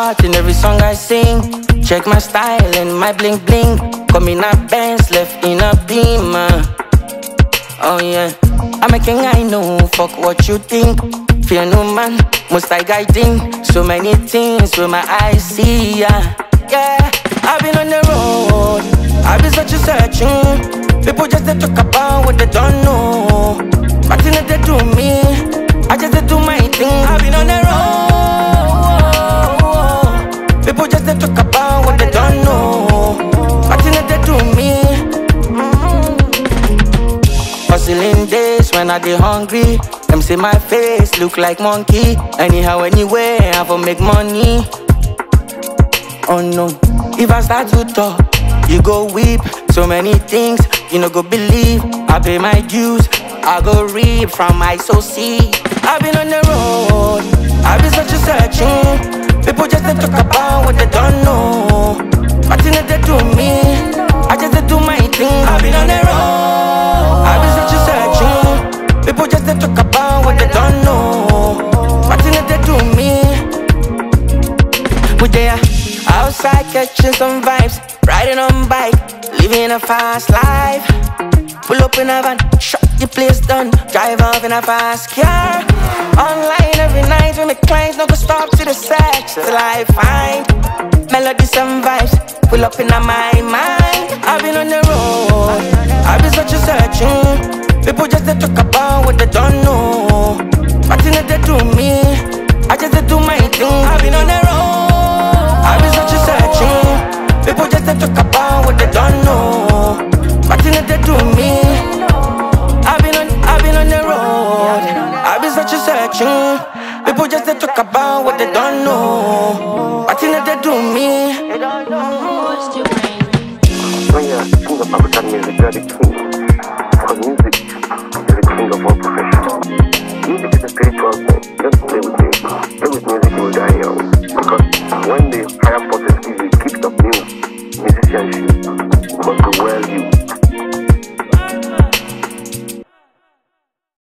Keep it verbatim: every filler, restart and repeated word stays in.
heart in every song I sing. Check my style and my bling bling. Come in a Benz, left in a Beamer. Oh yeah, I'm a king, I know, fuck what you think. Fear no man, must I guiding. So many things with my eyes see, yeah. Yeah, I've been on the road, I've been searching, searching. People just they talk about what they don't know. But you know they do me, I just they do my thing. I've been on the road, people just they talk about what they don't know. What you need to do me? Hustling days when I dey hungry. Them say my face look like monkey. Anyhow, anywhere, I for make money. Oh no, if I start to talk, you go weep. So many things, you no go believe. I pay my dues, I go reap from my soul seed. I've been on the road, I've been searching, searching. People just they talk about what they don't know. What you need to do me, I just they do my thing. I've been on the road, I've been searching, searching. People just they talk about what they don't know. What you need to do me. We there, outside catching some vibes. Riding on bike, living a fast life. Pull up in a van, shut the place down. Drive off in a fast car. Online every night when the clients no go stop to the sex till I find melodies and vibes pull up in my mind. I've been on the road, I've been searching, searching. People just they talk about what they don't know. What you need to do me, I just they do my thing. I've been on the road, I've been searching, searching. People just they talk about what they don't know. What you need to do me. People just they talk about what they don't know. What you need to do me? They don't know who's doing. When you think about that music, you are the king. For music, you are the king of all professions. Music is a spiritual thing. Don't play with it. Play with music, you will die young.